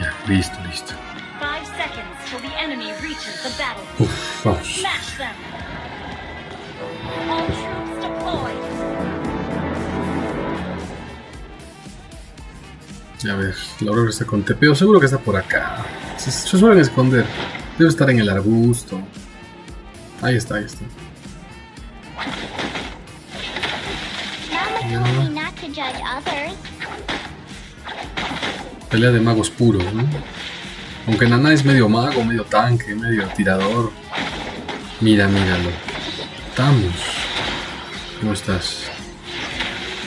Ya, listo, listo. Uf, vamos. A ver, la Aurora está con TPO. Seguro que está por acá. Se suelen esconder. Debe estar en el arbusto. Ahí está, ahí está. Pelea de magos puros, ¿no? Aunque Naná es medio mago, medio tanque, medio tirador. Mira, míralo. Estamos. ¿Cómo estás?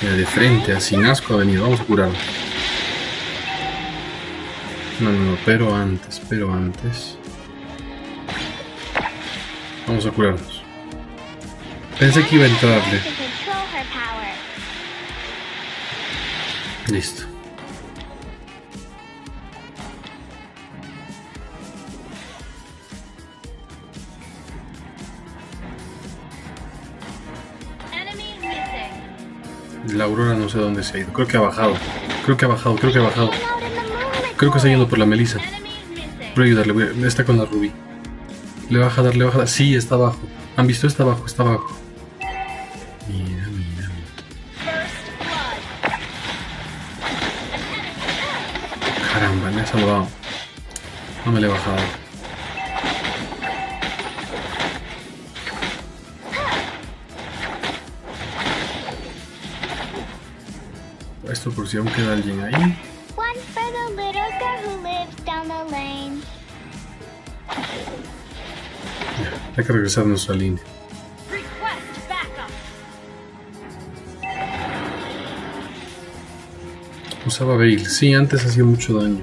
Mira, de frente, así asco ha venido. Vamos a curarlo. No, no, no, pero antes, Vamos a curarnos. Pensé que iba a entrarle. Listo. La Aurora no sé dónde se ha ido. Creo que ha bajado. Creo que se ha ido por la Melissa. Voy a ayudarle. Está con la Ruby. Le baja a dar, Sí, está abajo. ¿Han visto? Está abajo, Mira, mira. Caramba, me ha salvado. No me le he bajado. Esto por si aún queda alguien ahí. Hay que regresar a nuestra línea. Usaba Veil. Sí, antes hacía mucho daño.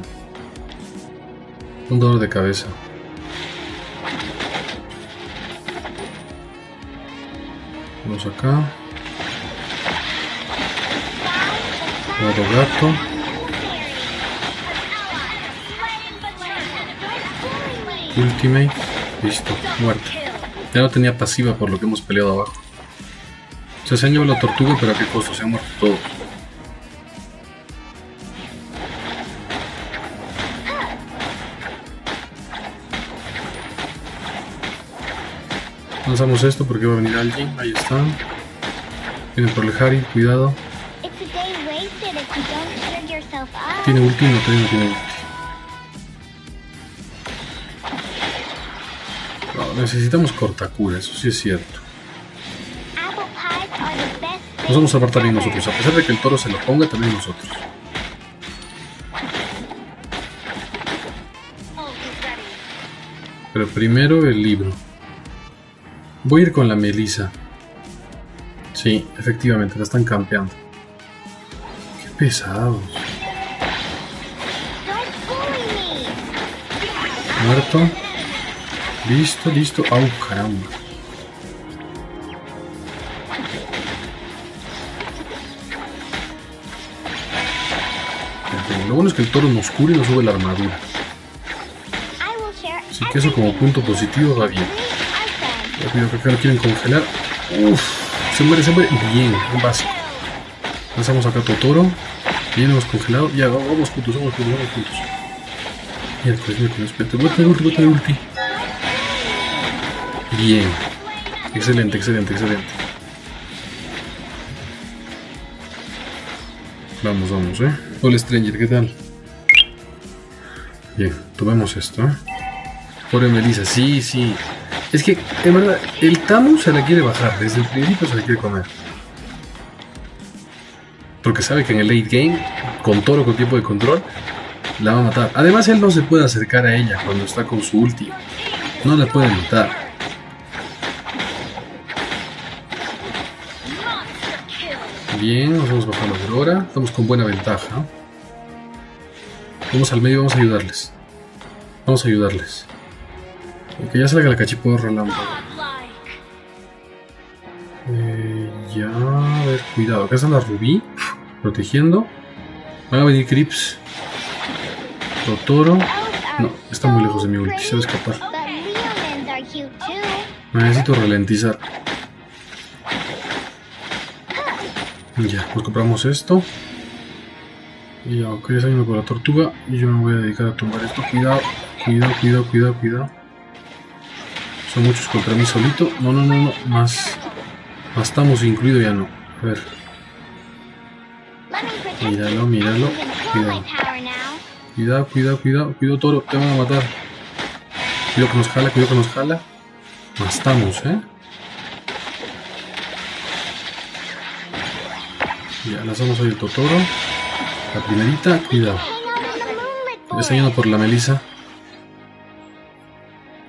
Un dolor de cabeza. Vamos acá. Otro gato. Ultimate, listo, muerta. Ya no tenía pasiva por lo que hemos peleado abajo. O sea, se han llevado la tortuga, pero a qué costo, se han muerto todos. Lanzamos esto porque va a venir alguien, ahí está. Viene por el Harry, cuidado. Tiene ulti, no, todavía no tiene ulti. Necesitamos cortacura, eso sí es cierto. Nos vamos a apartar bien nosotros, a pesar de que el toro se lo ponga, también nosotros. Pero primero el libro. Voy a ir con la Melissa. Sí, efectivamente, la están campeando. Qué pesados. Muerto. Listo, listo. ¡Au, caramba! Lo bueno es que el toro nos cura y nos sube la armadura. Así que eso como punto positivo va bien. Rápido, que acá lo quieren congelar. ¡Uf! Se muere, Bien, un básico. Lanzamos acá otro toro. Bien, hemos congelado. Ya, vamos juntos, Mira, espérate. Voy a tener ulti, Bien, excelente, Vamos, Hola Stranger, ¿qué tal? Bien, tomemos esto, ¿eh? Pobre Melissa, sí, Es que, en verdad, el Tamu se la quiere bajar, desde el principio se la quiere comer. Porque sabe que en el late game, con toro con tiempo de control, la va a matar. Además, él no se puede acercar a ella cuando está con su ulti. No la puede matar. Bien, nos vamos bajando por ahora. Estamos con buena ventaja. Vamos al medio, vamos a ayudarles. Aunque ya salga la cachiporra relámpago. Ya, a ver, cuidado. Acá está la Rubí, protegiendo. Van a venir Crips. Totoro. No, está muy lejos de mi ulti, se va a escapar. Necesito ralentizar. Ya, pues compramos esto. Y aunque ya salimos con la tortuga, y yo me voy a dedicar a tumbar esto. Cuidado, cuidado, cuidado, cuidado, cuidado. Son muchos contra mí solito. No, no, no, no. Más estamos incluido ya no. A ver. Míralo, míralo. Cuidado. Cuidado, cuidado, cuidado. Cuidado, toro. Te van a matar. Cuidado que nos jala, cuidado que nos jala. Más estamos, ¿eh? Ya, lanzamos ahí el totoro. La primerita, cuidado. Ya está yendo por la Melissa.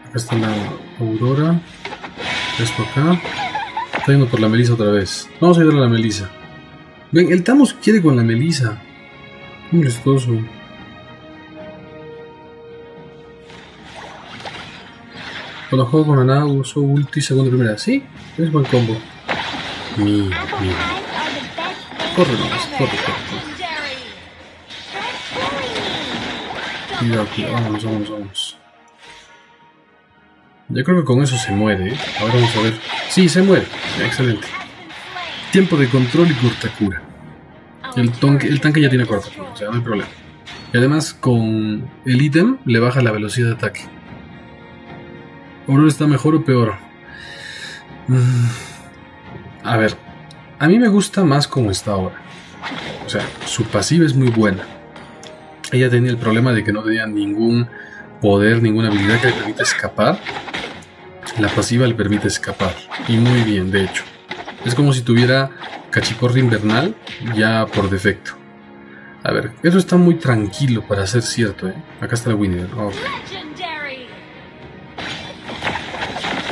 Acá está la Aurora. Esto acá. Está yendo por la Melissa otra vez. Vamos a ayudar a la Melissa. Ven, el Thamus quiere con la Melissa. Muy gustoso. Cuando juego con Ana, uso ulti, segunda y primera. ¿Sí? Es buen combo. Mira, mira. Corre, vamos, corre, corre. Cuidado, cuidado, vamos, vamos, vamos. Yo creo que con eso se muere, ¿eh? Ahora vamos a ver. Sí, se muere. Excelente. Tiempo de control y cortacura. El tanque ya tiene cortacura, o sea, no hay problema. Y además con el ítem le baja la velocidad de ataque. ¿Aurora está mejor o peor? A ver. A mí me gusta más como está ahora. O sea, su pasiva es muy buena. Ella tenía el problema de que no tenía ningún poder, ninguna habilidad que le permita escapar. La pasiva le permite escapar. Y muy bien, de hecho. Es como si tuviera cachiporro invernal ya por defecto. A ver, eso está muy tranquilo para ser cierto, ¿eh? Acá está la Winner. Okay.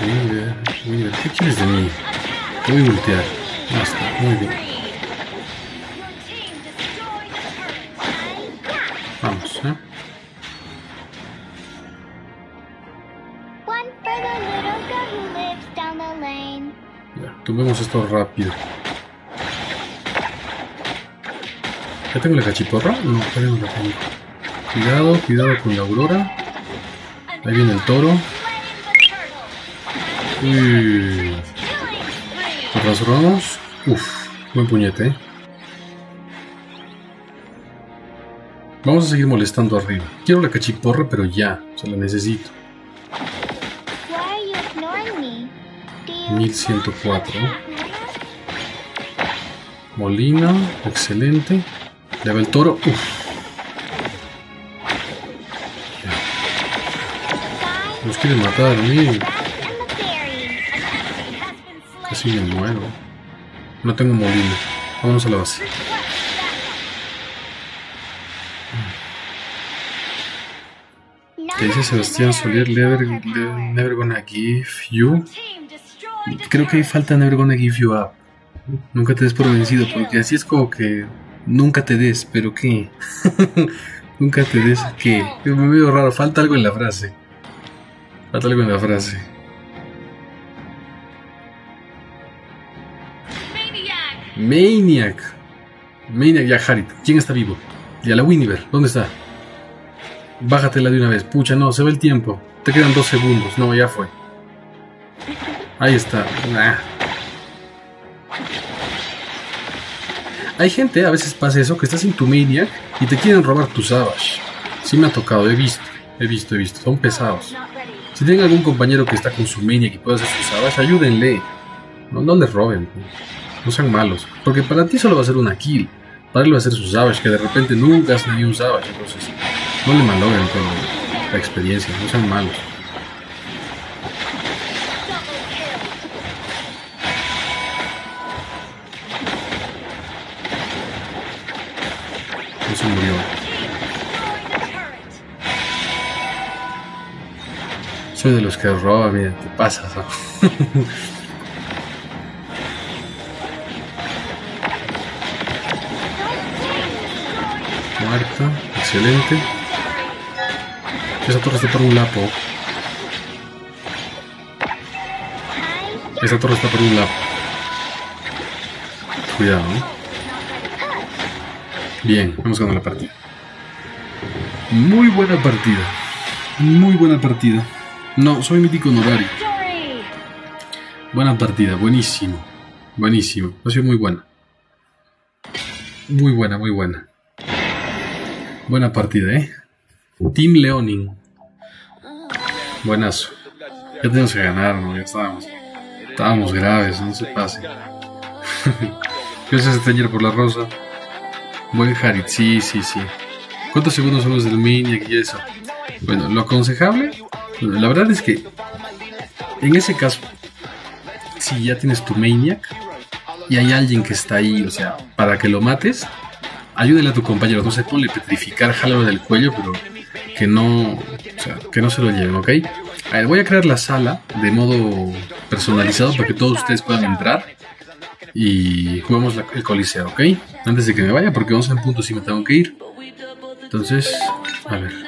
Winner, Winner, ¿qué quieres de mí? Voy a voltear. Ya está, muy bien. Vamos, ¿eh? Ya, tumbemos esto rápido. ¿Ya tengo la cachiporra? No, todavía no la tengo. Cuidado, cuidado con la Aurora. Ahí viene el toro. Uy. Lo transformamos. Uf, buen puñete, ¿eh? Vamos a seguir molestando arriba. Quiero la cachiporra, pero ya. O sea, la necesito. 1104. Molina, excelente. Le va el toro. Uf. Nos quieren matar, miren. Casi me muero. No tengo molina. Vámonos a la base. ¿Qué dice Sebastián Soler? Never gonna give you. Creo que hay falta Never gonna give you up. Nunca te des por vencido, porque así es como que nunca te des, pero ¿qué? Nunca te des, ¿qué? Me veo raro, falta algo en la frase. Falta algo en la frase. Maniac. Maniac y a Harit. ¿Quién está vivo? Y a la Winiver, ¿dónde está? Bájatela de una vez. Pucha, no, se va el tiempo. Te quedan 2 segundos. No, ya fue. Ahí está. Nah. Hay gente, a veces pasa eso, que estás en tu Maniac y te quieren robar tu Savage. Sí me ha tocado, he visto. Son pesados. Si tienen algún compañero que está con su Maniac y puede hacer su Savage, ayúdenle. No les roben. No sean malos. Porque para ti solo va a ser una kill. Para él va a ser su Savage, que de repente nunca has tenido un Savage. Entonces, no le malogren con la experiencia. No sean malos. Se murió. Soy de los que roba, mira, te pasas. Muerta, excelente. Esa torre está por un lapo. Esa torre está por un lapo. Cuidado, ¿eh? Bien, vamos ganando la partida. Muy buena partida. Muy buena partida. No, soy mítico honorario. Buena partida, buenísimo. Buenísimo, ha sido muy buena. Muy buena, muy buena. Buena partida, ¿eh? Team Leonin. Buenazo. Ya tenemos que ganar, ¿no? Ya estábamos. Estábamos graves, no se pase. Gracias a Stranger por la rosa. Buen Harit, sí. ¿Cuántos segundos somos del miniac y eso? Bueno, lo aconsejable, la verdad es que en ese caso, si ya tienes tu maniac y hay alguien que está ahí, o sea, para que lo mates, ayúdale a tu compañero, no sé, ponle petrificar, jálalo del cuello, pero que no, o sea, que no se lo lleven, ¿ok? A ver, voy a crear la sala de modo personalizado para que todos ustedes puedan entrar y jugamos el coliseo, ¿ok? Antes de que me vaya, porque 11 en punto sí me tengo que ir. Entonces, a ver.